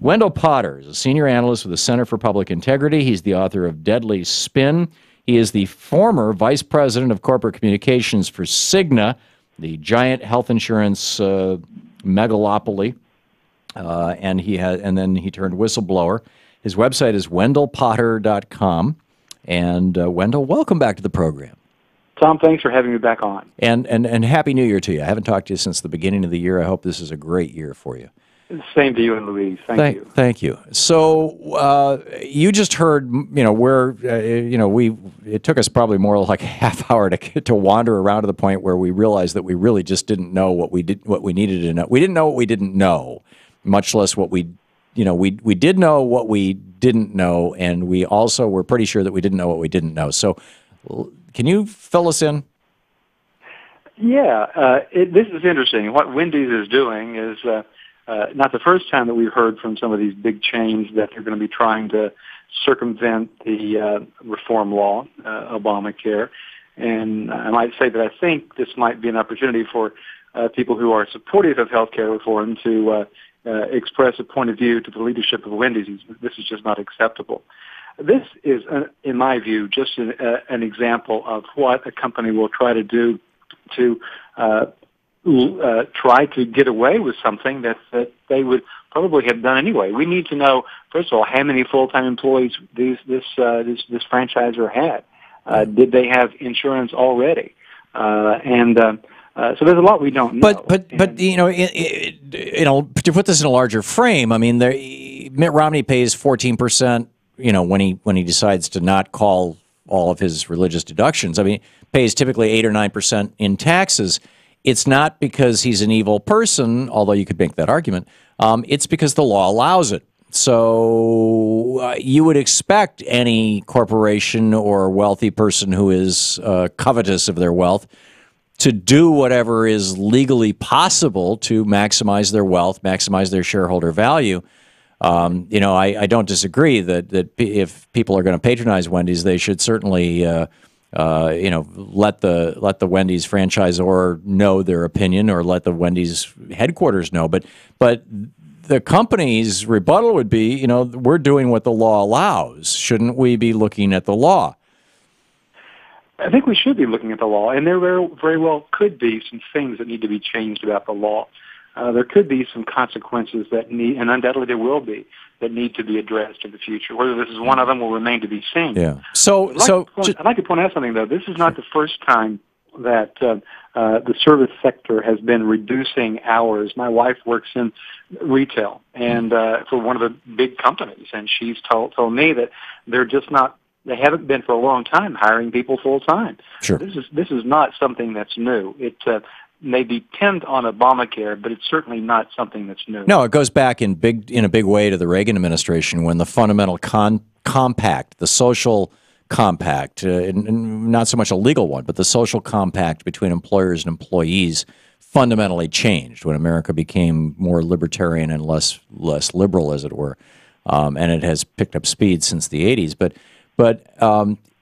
Wendell Potter is a senior analyst with the Center for Public Integrity. He's the author of Deadly Spin. He is the former vice president of corporate communications for Cigna, the giant health insurance megalopoly, and then he turned whistleblower. His website is wendellpotter.com. And Wendell, welcome back to the program. Tom, thanks for having me back on. And Happy New Year to you. I haven't talked to you since the beginning of the year. I hope this is a great year for you. Same to you and Louise. Thank you. Thank you. So you just heard, it took us probably more like a half hour to wander around to the point where we realized that we really just didn't know what we needed to know. We didn't know what we didn't know, much less what we, we did know what we didn't know, and we also were pretty sure that we didn't know what we didn't know. So can you fill us in? Yeah, this is interesting. What Wendy's is doing is not the first time that we've heard from some of these big chains that they're going to be trying to circumvent the reform law, Obamacare. And I might say that I think this might be an opportunity for people who are supportive of health care reform to express a point of view to the leadership of Wendy's. This is just not acceptable. This is, in my view, just an example of what a company will try to do to try to get away with something that they would probably have done anyway. We need to know, first of all, how many full-time employees this franchisor had. Did they have insurance already? So there's a lot we don't know. But to put this in a larger frame, I mean, Mitt Romney pays 14%. When he decides to not call all of his religious deductions. I mean, pays typically 8 or 9% in taxes. It's not because he's an evil person, although you could make that argument. It's because the law allows it. So you would expect any corporation or wealthy person who is covetous of their wealth to do whatever is legally possible to maximize their wealth, maximize their shareholder value. I don't disagree that if people are going to patronize Wendy's, they should certainly, let the Wendy's franchisor know their opinion, or let the Wendy's headquarters know. But the company's rebuttal would be, we're doing what the law allows. Shouldn't we be looking at the law? I think we should be looking at the law, and there very well could be some things that need to be changed about the law. There could be some consequences that need, and undoubtedly there will be, that need to be addressed in the future. Whether this is one of them will remain to be seen. Yeah. I'd like to point out something, though. This is not the first time that the service sector has been reducing hours. My wife works in retail and for one of the big companies, and she's told me that they're just not. They haven't been for a long time hiring people full time. Sure. This is not something that's new. It may depend on Obamacare, but it's certainly not something that's new. No, it goes back in a big way to the Reagan administration, when the fundamental compact, the social compact, and not so much a legal one, but the social compact between employers and employees fundamentally changed when America became more libertarian and less liberal, as it were, and it has picked up speed since the 80s. But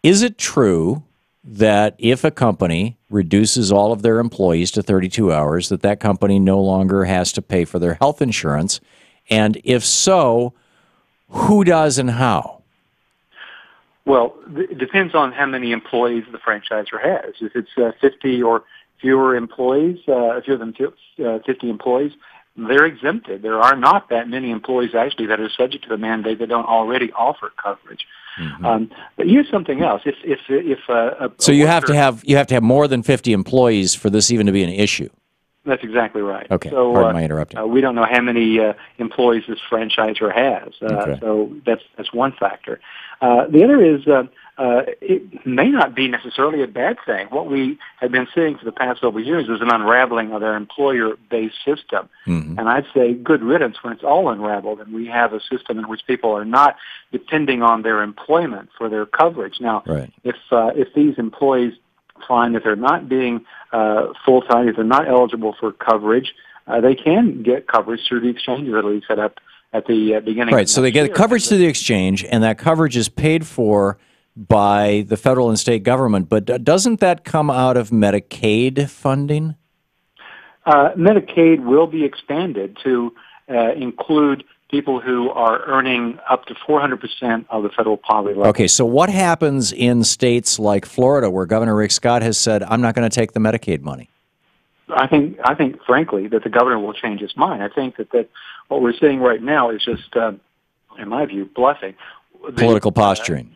is it true that if a company reduces all of their employees to 32 hours, that company no longer has to pay for their health insurance? And if so, who does and how? Well, it depends on how many employees the franchisor has. If it's 50 or fewer employees, they're exempted. There are not that many employees, actually, that are subject to the mandate that don't already offer coverage. Mm-hmm. But here's something else. So you have to have more than 50 employees for this even to be an issue. That's exactly right. Okay. So, pardon my interrupting. We don't know how many employees this franchisor has. Okay. So that's one factor. The other is it may not be necessarily a bad thing. What we have been seeing for the past several years is an unraveling of our employer-based system. Mm-hmm. And I'd say good riddance when it's all unraveled and we have a system in which people are not depending on their employment for their coverage. Now, right. If these employees find that they're not being full-time, if they're not eligible for coverage, they can get coverage through the exchanges that we set up at the beginning. Right, so they get coverage through the exchange, and that coverage is paid for by the federal and state government. But doesn't that come out of Medicaid funding? Medicaid will be expanded to include people who are earning up to 400% of the federal poverty level. Okay, so what happens in states like Florida, where Governor Rick Scott has said, I'm not going to take the Medicaid money? I think, frankly, that the governor will change his mind. I think that what we're seeing right now is just, in my view, bluffing. Political posturing.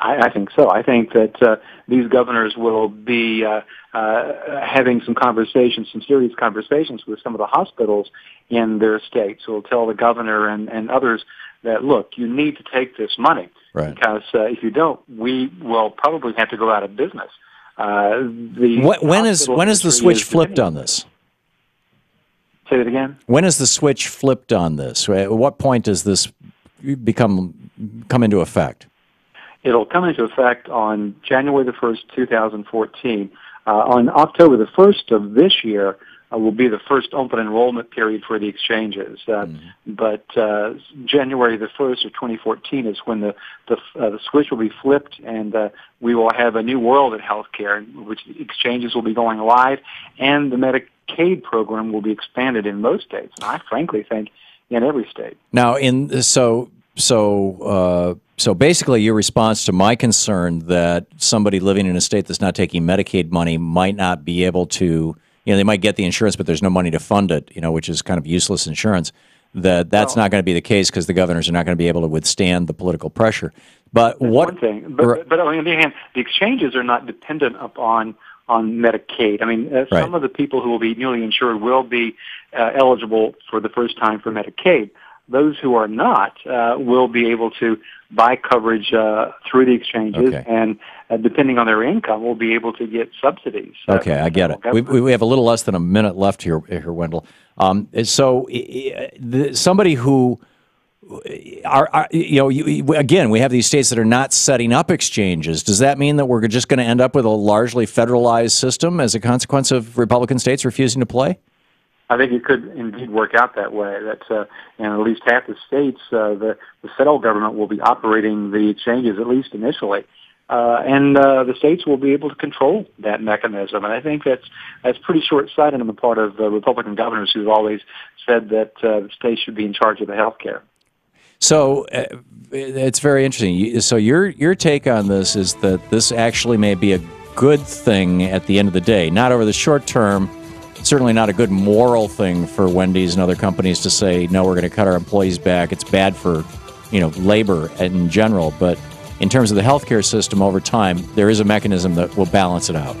I think so. I think that these governors will be having some conversations, some serious conversations with some of the hospitals in their states who will tell the governor and others that, look, you need to take this money. Right. Because if you don't, we will probably have to go out of business. When is the switch flipped on this? Say that again? When is the switch flipped on this? At what point does this come into effect? It'll come into effect on January the 1st, 2014. On October the 1st of this year will be the first open enrollment period for the exchanges. But January the 1st of 2014 is when the switch will be flipped, and we will have a new world in healthcare, in which the exchanges will be going live, and the Medicaid program will be expanded in most states. And I frankly think in every state. Now, So basically your response to my concern that somebody living in a state that's not taking Medicaid money might not be able to, they might get the insurance, but there's no money to fund it, which is kind of useless insurance, that's not going to be the case because the governors are not going to be able to withstand the political pressure. But that's one thing. But on the other hand, the exchanges are not dependent upon Medicaid. I mean, some of the people who will be newly insured will be eligible for the first time for Medicaid. Those who are not will be able to buy coverage through the exchanges, and depending on their income, will be able to get subsidies. Okay, I get it. We have a little less than a minute left here, Wendell. Somebody who again, we have these states that are not setting up exchanges. Does that mean that we're just going to end up with a largely federalized system as a consequence of Republican states refusing to play? I think it could indeed work out that way. That in at least half the states, the federal government will be operating the exchanges, at least initially, and the states will be able to control that mechanism. And I think that's pretty short-sighted on the part of Republican governors who've always said that the states should be in charge of the health care. So it's very interesting. So your take on this is that this actually may be a good thing at the end of the day, not over the short term. Certainly not a good moral thing for Wendy's and other companies to say, no, we're going to cut our employees back. It's bad for, labor in general. But in terms of the healthcare system over time, there is a mechanism that will balance it out.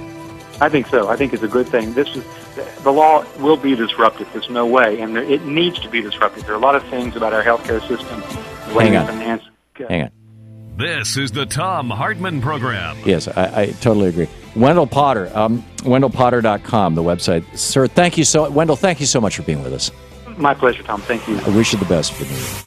I think so. I think it's a good thing. The law will be disruptive. There's no way. And it needs to be disruptive. There are a lot of things about our healthcare system. Hang on. This is the Thom Hartmann Program. Yes, I totally agree. Wendell Potter, WendellPotter.com, the website. Sir, Wendell, thank you so much for being with us. My pleasure, Tom. Thank you. I wish you the best for the meeting.